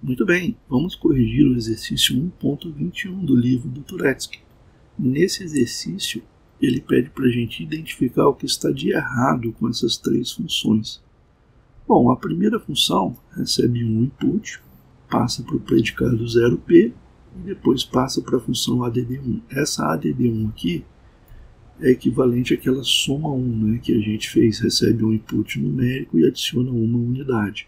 Muito bem, vamos corrigir o exercício 1.21 do livro do Touretzky. Nesse exercício, ele pede para a gente identificar o que está de errado com essas três funções. Bom, a primeira função recebe um input, passa para o predicado 0p e depois passa para a função add1. Essa add1 aqui é equivalente àquela soma 1, né, que a gente fez, recebe um input numérico e adiciona uma unidade.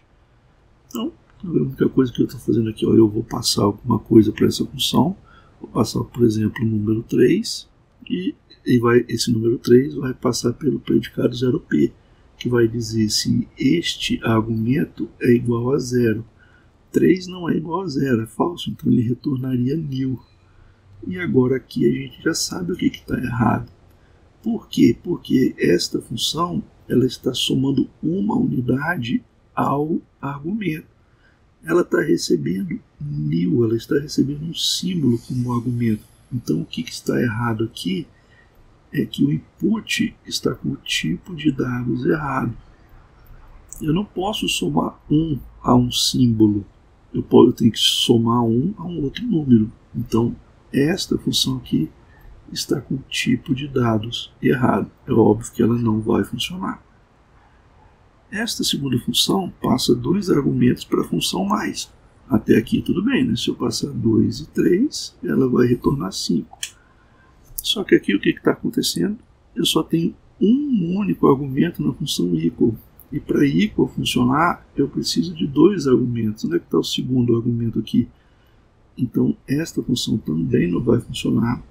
Então, a única coisa que eu estou fazendo aqui, ó, eu vou passar alguma coisa para essa função, vou passar, por exemplo, o número 3, e vai, esse número 3 vai passar pelo predicado 0p, que vai dizer se este argumento é igual a 0. 3 não é igual a 0, é falso, então ele retornaria nil. E agora aqui a gente já sabe o que está errado. Por quê? Porque esta função ela está somando uma unidade ao argumento. Ela está recebendo nil, ela está recebendo um símbolo como argumento. Então o que está errado aqui é que o input está com o tipo de dados errado. Eu não posso somar 1 a um símbolo, eu tenho que somar 1 a um outro número. Então esta função aqui está com o tipo de dados errado. É óbvio que ela não vai funcionar. Esta segunda função passa dois argumentos para a função mais. Até aqui tudo bem, né? Se eu passar 2 e 3, ela vai retornar 5. Só que aqui o que está acontecendo? Eu só tenho um único argumento na função equal. E para equal funcionar, eu preciso de dois argumentos. Onde é que está o segundo argumento aqui? Então esta função também não vai funcionar,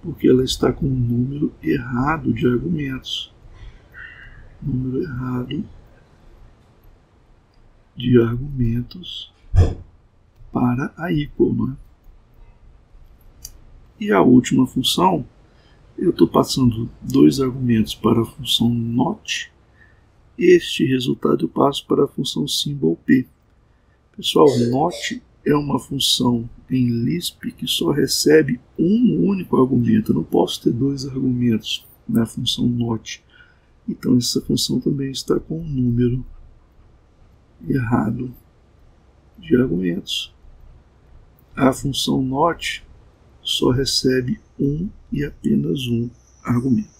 porque ela está com um número errado de argumentos. Número errado de argumentos para a equal, né? E a última função, eu estou passando dois argumentos para a função not. Este resultado eu passo para a função symbol p. Pessoal, not é uma função em Lisp que só recebe um único argumento. Eu não posso ter dois argumentos na função not. Então essa função também está com um número errado de argumentos. A função not só recebe um e apenas um argumento.